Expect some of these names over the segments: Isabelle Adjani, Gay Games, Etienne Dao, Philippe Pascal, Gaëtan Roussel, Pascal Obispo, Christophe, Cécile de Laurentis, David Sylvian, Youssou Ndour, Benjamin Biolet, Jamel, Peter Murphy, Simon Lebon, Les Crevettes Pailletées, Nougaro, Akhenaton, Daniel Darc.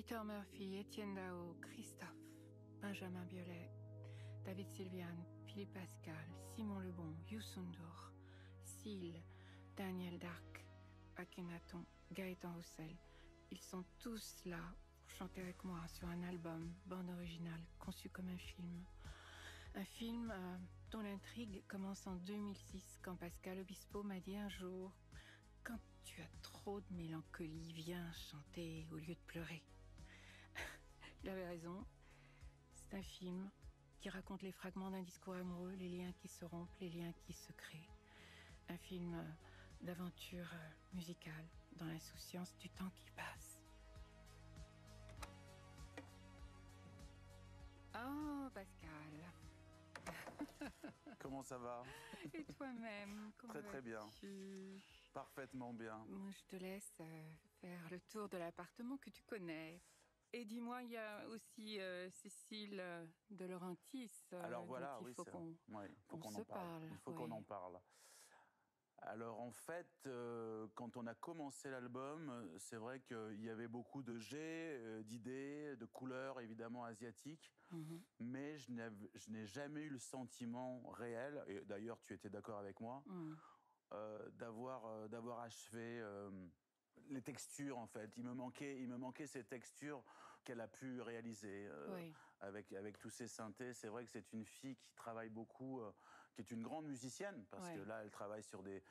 Peter Murphy, Etienne Dao, Christophe, Benjamin Biolet, David Sylvian, Philippe Pascal, Simon Lebon, Youssou Ndour, Cécile, Daniel Darc, Akhenaton, Gaëtan Roussel. Ils sont tous là pour chanter avec moi sur un album, bande originale, conçu comme un film. Un film dont l'intrigue commence en 2006, quand Pascal Obispo m'a dit un jour « Quand tu as trop de mélancolie, viens chanter au lieu de pleurer. » Il avait raison. C'est un film qui raconte les fragments d'un discours amoureux, les liens qui se rompent, les liens qui se créent. Un film d'aventure musicale dans l'insouciance du temps qui passe. Oh, Pascal. Comment ça va? Et toi-même? Très très bien. Parfaitement bien. Moi, je te laisse faire le tour de l'appartement que tu connais. Et dis-moi, il y a aussi Cécile de Laurentis. Alors voilà, oui, il faut qu'on se parle. Il faut qu'on en parle. Alors en fait, quand on a commencé l'album, c'est vrai qu'il y avait beaucoup de jets, d'idées, de couleurs évidemment asiatiques, mais je n'ai jamais eu le sentiment réel, et d'ailleurs tu étais d'accord avec moi, d'avoir achevé les textures en fait. Il me manquait ces textures qu'elle a pu réaliser avec tous ces synthés. C'est vrai que c'est une fille qui travaille beaucoup, qui est une grande musicienne, parce que là elle travaille sur des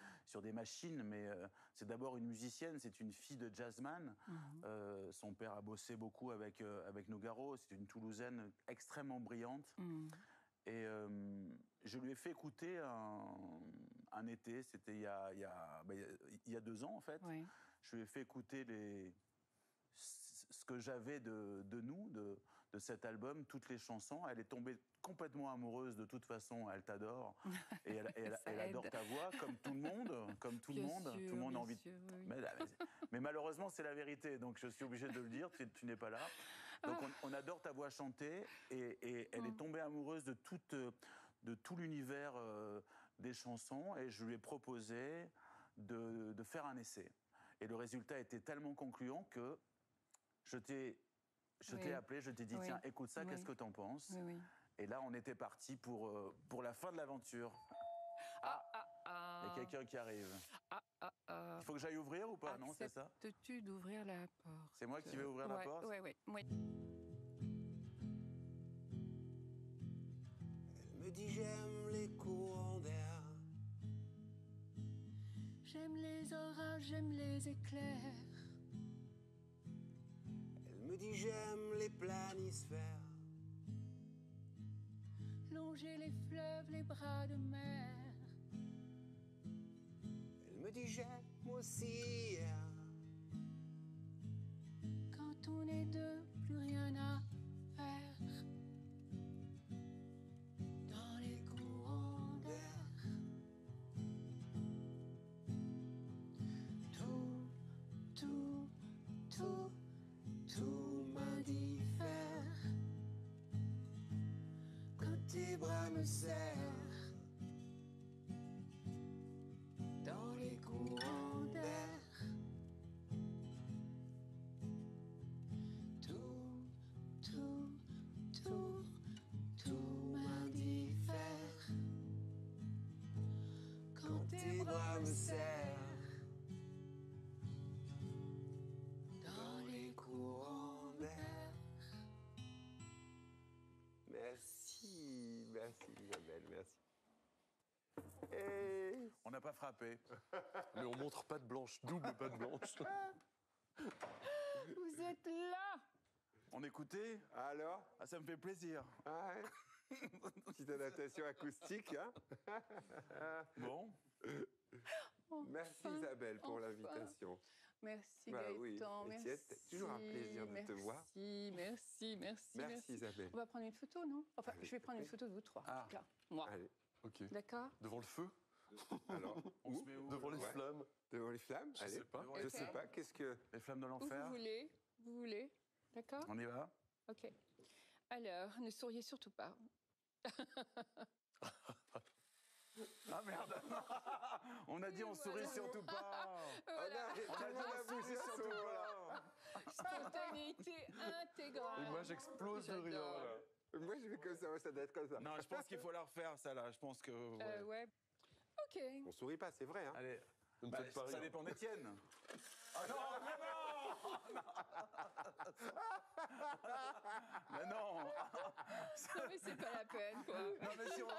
machines, mais c'est d'abord une musicienne, c'est une fille de jazzman. Son père a bossé beaucoup avec Nougaro, c'est une Toulousaine extrêmement brillante. Et je lui ai fait écouter un été, c'était il y a 2 ans en fait. Oui. Je lui ai fait écouter ce que j'avais de cet album, toutes les chansons. Elle est tombée complètement amoureuse, de toute façon, elle t'adore. Et elle adore ta voix, comme tout le monde. Comme tout le monde, sûr, tout le monde a envie. Sûr, oui. mais malheureusement, c'est la vérité, donc je suis obligé de le dire, tu n'es pas là. Donc on adore ta voix chanter, et elle est tombée amoureuse de tout l'univers des chansons, et je lui ai proposé de faire un essai. Et le résultat était tellement concluant que je t'ai appelé, je t'ai dit, tiens, écoute ça, qu'est-ce que t'en penses? Et là, on était parti pour la fin de l'aventure. Ah, il y a quelqu'un qui arrive. Il faut que j'aille ouvrir ou pas? Acceptes-tu, non, c'est ça? Acceptes-tu d'ouvrir la porte? C'est moi qui vais ouvrir la porte? Oui. Elle me dit, j'aime les courants d'air. J'aime les orages, j'aime les éclairs. Elle me dit, j'aime les planisphères. Longer les fleuves, les bras de mer. Elle me dit, j'aime aussi hier. Quand on est deux, plus rien à faire. Dans les courants d'air, tout m'indiffère. Quand tes bras me serrent. Dans les courants d'air, tout m'indiffère. Quand tes bras me serrent, dans les courants d'air. Merci Jamel, merci. Et... on n'a pas frappé. Mais on montre patte blanche, double patte blanche. Vous êtes là. On écoutait. Alors, ça me fait plaisir. Ah ouais. Petite adaptation acoustique. Hein. Bon. Enfin, merci Isabelle pour l'invitation. Merci Gaëtan, merci. C'est toujours un plaisir de te voir. Merci Isabelle. On va prendre une photo, non? Enfin, allez, je vais prendre une photo de vous trois. Là, moi. Allez. Okay. D'accord. Devant le feu. Alors, on se met où? Devant les flammes. Devant les flammes? Je sais pas. Je sais pas. Qu'est-ce que les flammes de l'enfer? Vous voulez. D'accord. On y va. Ok. Alors, ne souriez surtout pas. Ah merde. On a dit on sourit surtout pas. On a dit on sourit surtout pas. spontanéité intégrale. Et moi, j'explose de rire. Moi, je fais comme ça, ça doit être comme ça. Non, je pense qu'il faut la refaire, ça, là. Je pense que... ouais. OK. On sourit pas, c'est vrai, hein. Allez. Bah, ça dépend d'Etienne. Ah non, mais non. Non, mais c'est pas la peine, quoi. Non, mais si on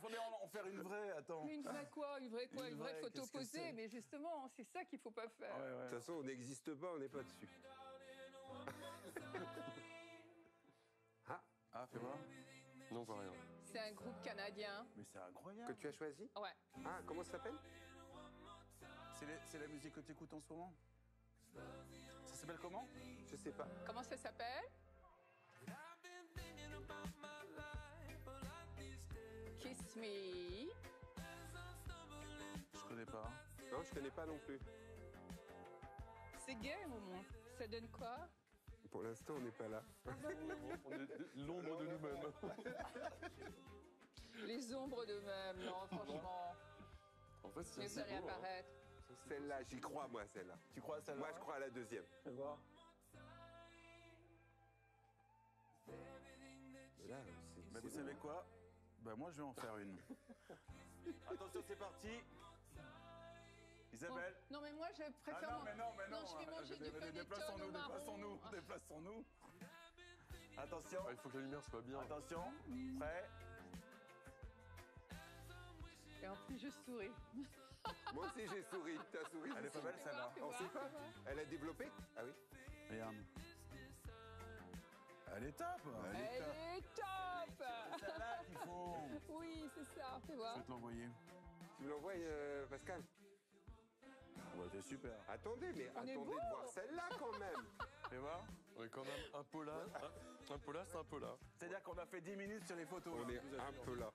voulait en faire une vraie, attends. Une vraie quoi? Une vraie quoi? Une vraie photo posée. Mais justement, c'est ça qu'il faut pas faire. De toute façon, on n'existe pas, on n'est pas dessus. Ah, fais voir. Non, pas rien. C'est un groupe canadien. Mais c'est incroyable. Que tu as choisi? Ouais. Ah, comment ça s'appelle? C'est la musique que tu écoutes en ce moment? Ça s'appelle comment? Je sais pas. Comment ça s'appelle? Kiss Me. Je connais pas. Non, je connais pas non plus. C'est gay au moins. Ça donne quoi? Pour l'instant, on n'est pas là. On est l'ombre de nous-mêmes. Les ombres d'eux-mêmes, non, franchement. En fait, mais ça allait apparaître. Hein. Celle-là, j'y crois, moi, celle-là. Tu crois à celle-là? Moi, je crois à la deuxième. Fais voir. Là, bah, vous savez quoi? Bah, moi, je vais en faire une. Attention, c'est parti. Isabelle. Oh. Non, mais moi, je préfère... Ah non, mais non, mais non. Non, je vais manger du pain des tonnes au marron. Déplaçons-nous, déplaçons-nous. Attention. Ah, il faut que la lumière soit bien. Attention, prêt. Et en plus, je souris. Moi aussi, j'ai souri. T'as souri. Elle est pas belle, celle-là. On sait pas. Elle a développé. Ah oui. Regarde. Elle est top. Elle est top. C'est celle-là qu'il faut. Oui, c'est ça. Fais voir. Je vais te l'envoyer. Tu me l'envoies, Pascal? Ouais, c'est super. Attendez, mais on attendez de voir celle-là, quand même. Fais voir. On est quand même un peu là. Un peu là, c'est un peu là. C'est-à-dire qu'on a fait 10 minutes sur les photos. On est un peu là.